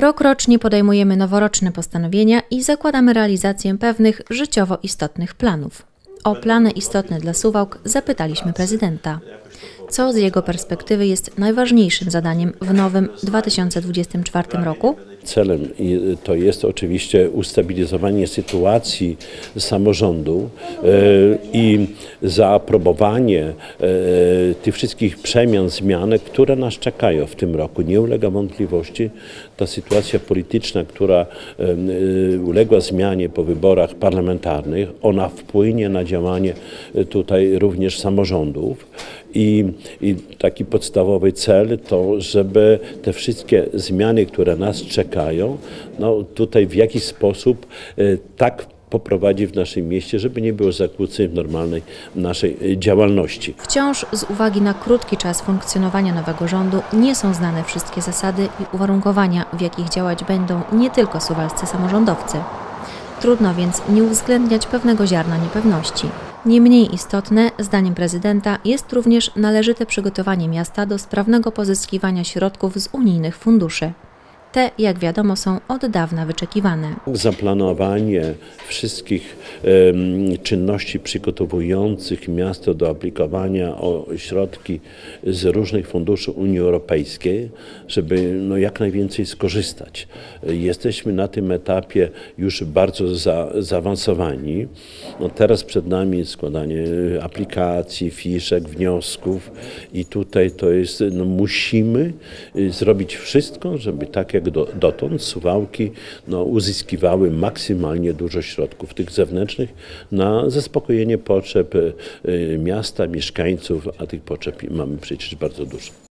Rok rocznie podejmujemy noworoczne postanowienia i zakładamy realizację pewnych życiowo istotnych planów. O plany istotne dla Suwałk zapytaliśmy prezydenta. Co z jego perspektywy jest najważniejszym zadaniem w nowym 2024 roku? Celem to jest oczywiście ustabilizowanie sytuacji samorządu i zaaprobowanie tych wszystkich przemian, zmian, które nas czekają w tym roku. Nie ulega wątpliwości ta sytuacja polityczna, która uległa zmianie po wyborach parlamentarnych, ona wpłynie na działanie tutaj również samorządów. I taki podstawowy cel to, żeby te wszystkie zmiany, które nas czekają, no tutaj w jakiś sposób tak poprowadzi w naszym mieście, żeby nie było zakłóceń w normalnej naszej działalności. Wciąż z uwagi na krótki czas funkcjonowania nowego rządu nie są znane wszystkie zasady i uwarunkowania, w jakich działać będą nie tylko suwalscy samorządowcy. Trudno więc nie uwzględniać pewnego ziarna niepewności. Nie mniej istotne, zdaniem prezydenta, jest również należyte przygotowanie miasta do sprawnego pozyskiwania środków z unijnych funduszy. Te, jak wiadomo, są od dawna wyczekiwane. Zaplanowanie wszystkich czynności przygotowujących miasto do aplikowania o środki z różnych funduszy Unii Europejskiej, żeby no, jak najwięcej skorzystać. Jesteśmy na tym etapie już bardzo zaawansowani. No, teraz przed nami składanie aplikacji, fiszek, wniosków i tutaj to jest, no, musimy zrobić wszystko, żeby takie jak dotąd Suwałki no, uzyskiwały maksymalnie dużo środków tych zewnętrznych na zaspokojenie potrzeb miasta, mieszkańców, a tych potrzeb mamy przecież bardzo dużo.